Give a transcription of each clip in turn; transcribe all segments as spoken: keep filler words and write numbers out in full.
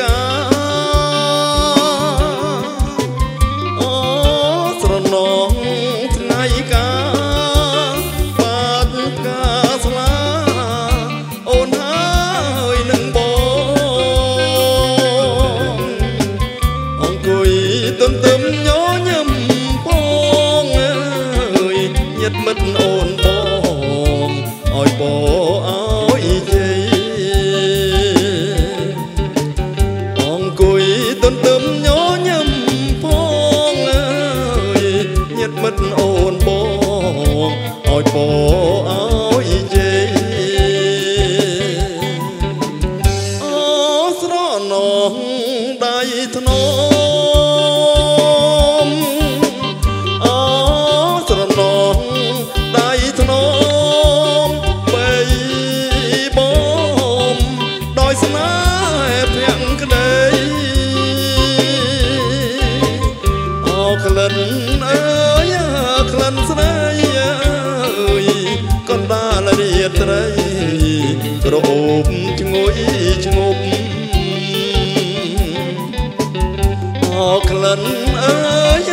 กาโอ้สระนองทนายกาปานกาสลาโอนหายหนึ่งบององกุยเติมเติมย้อนยำปองเอ้ยยัดมัดโอนบองอ้อยบองเอาโอนบองอ้อยบองอ้อยเจอสระนองได้ถนอมอสระนองได้ถนอมไปบอมดอยสนาเพียงกระเดยเอาขลันเอ้คลันสลายก้อนดาละเดียดไรกระโอบชงอยชงบออกคลันเอ้ย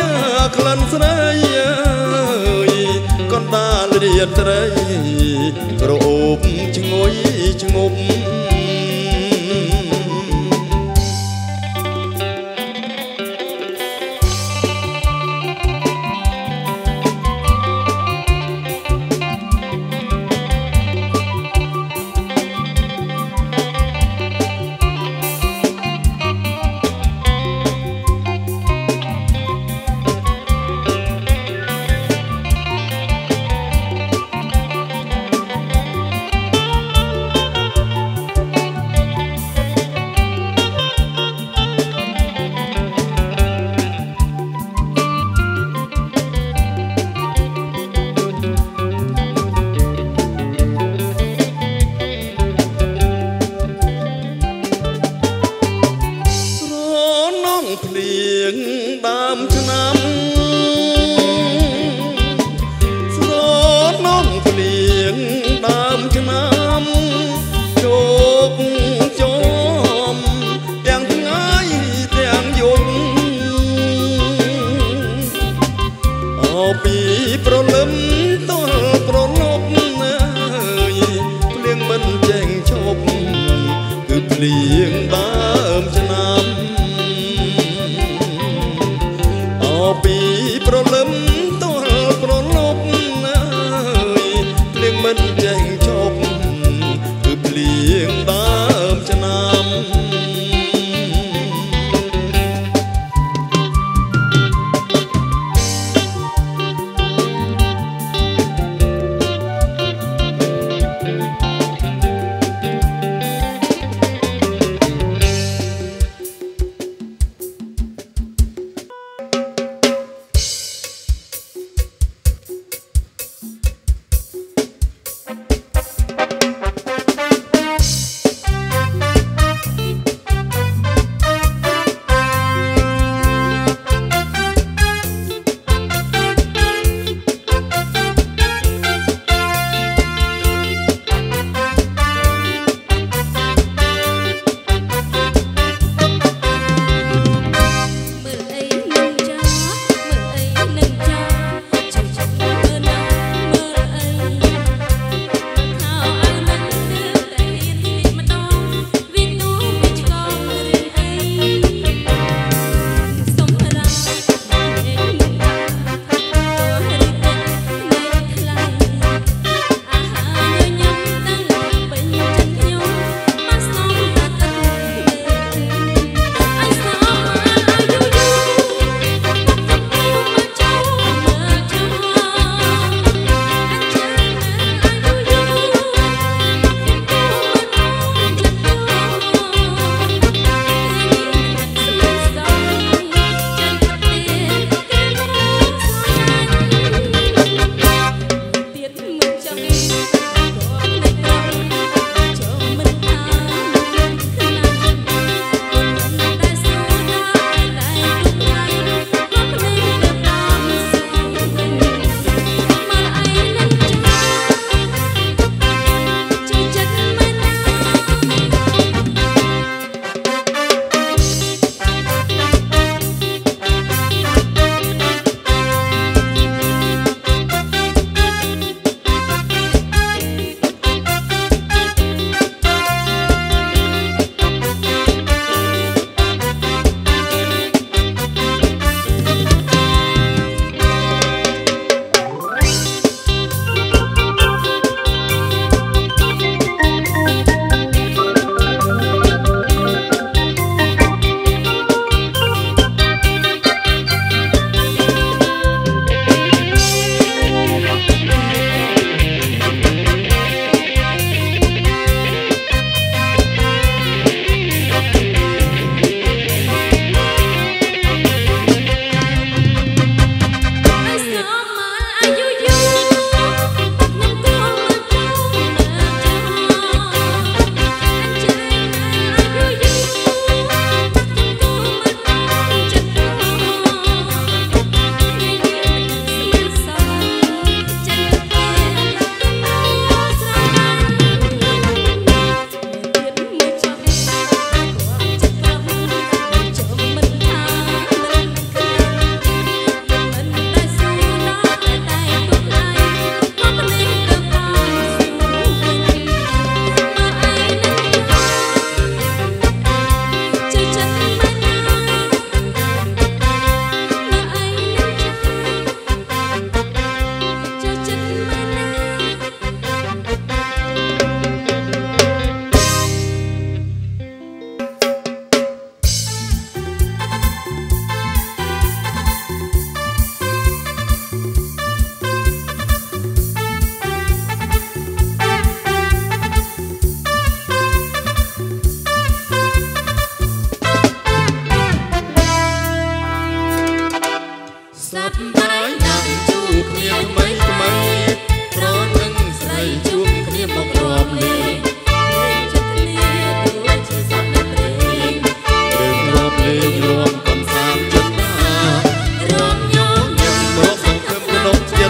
คลันสลายก้อนดาละเดียดไรกระโอบชงอยชงบปีโปรลมต้นโปรลบเนยเปลี่ยนมันแจงชบคือเปลี่ยนตามชนำเอาปีโปรลมต้นโปรลบเนยเปลี่ยนมันแจงชบคือเปลี่ยนตามชนำ สับไม้ดำจูบเนียมไม้ทำไมเพราะนั่งใส่จุ่มเนียมบอกรอบเลยจุดเนียมด้วยชื่อสับเรียงเดินรอบเลยรวมกำสามจุดหน้ารวมย้อนยำรวมสังคมขนมเจ็ด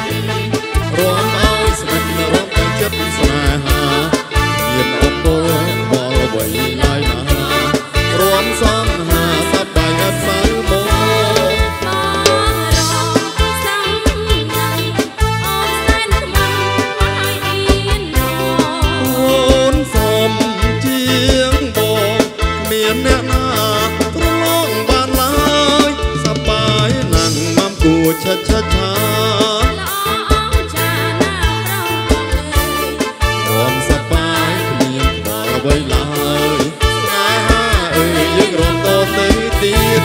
รวมเอาสมัยรวมกันจับสมาหาเยี่ยมออกตัวบ่อใบลายมารวมซ้อนหาสับได้กับสายโมชัดชัดช้าร้องสบายเมียนบ่ไว้ลายน่าเอ่ยยิ่งร้องต่อเตยตีน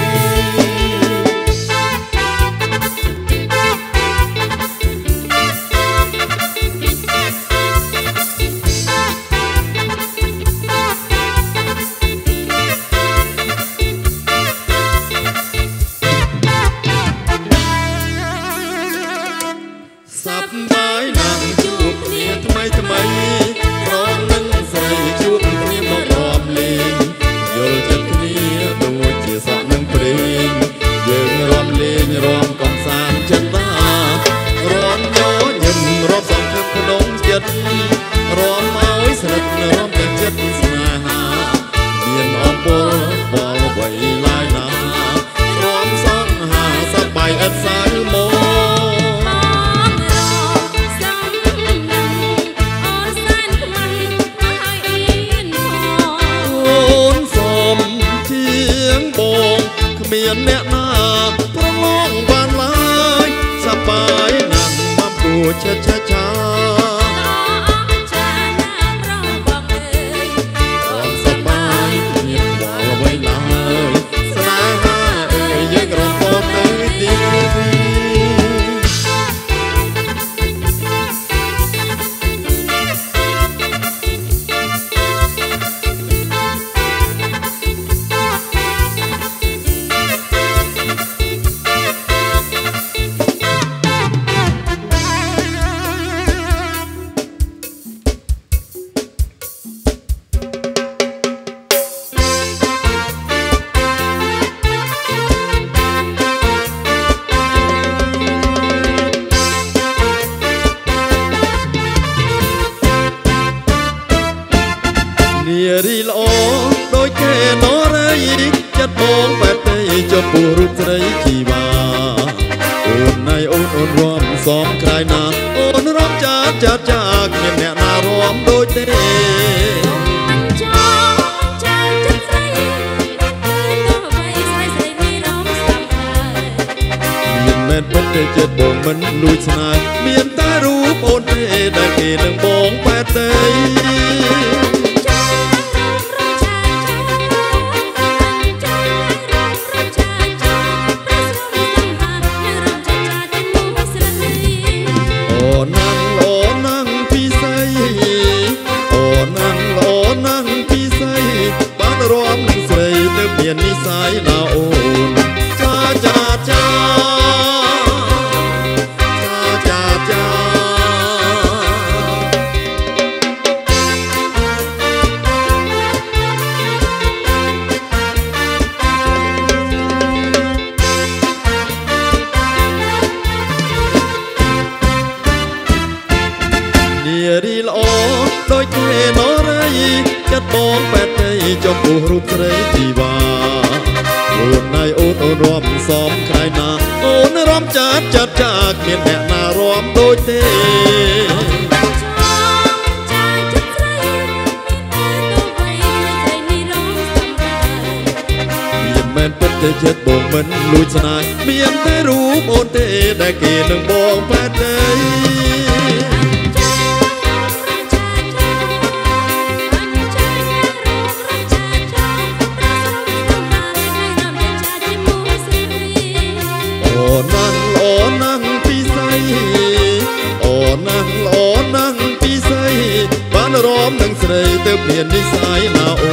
สับไม้นางจูบเนียทำไมทำไมร้องนั่งใส่จูบเนียมารอบเลี้ยงโยนจับเนียดูจีสอบนั่งเปล่งยืนรอบเลี้ยงรอบกองสามจันตาร้องย้อนยิ้มรอบสองคือขนมเจ็ดร้องเอาสลัดรอบกันเจ็ดสมาหาเมียนออกบอลบอลใบลายนาร้องซ้อนหาสบายอัดสายโมเมียนแม่นาพระลองบานลายสบายนั่งมาปูช้าช้าช้าความสบายเมียนบ่าวไว้ลายสลาหาเอ่ยยังรอพอเตยดีเรียรีลอโดยแค่นอไรจัดมองแปดเตยจะปูรุตไรกี่บาโอนในโอนโอนรวมสองคลายนาโอนร้องจัดจัดจากเมียนแม่นารวมโดยเตเมียนแม่ปัดเตยจัดบองมันลุยสนายเมียนตารูปโอนเตยได้เกลืองบองแปดเตยนิสัยลาโอนจ้าจ้าจ้าจ้าจ้าจ้าเดียรีลอโดยเคนอไรจัดบองแปดใจจบปูรูปใครที่ว่าโอนในโอนโอนรวมสองคลายนาโอนรวมจัดจัดจากเมียนแม่นารวมโดยเตเมียนแม่นเป็นเตยเจ็ดบ่งมันลุยสนายเมียนได้รูปโอนเตยได้เกลืองบ่งแปดเตยร้อมนังใส่เติมเปลี่ยนนิสัยมาโอ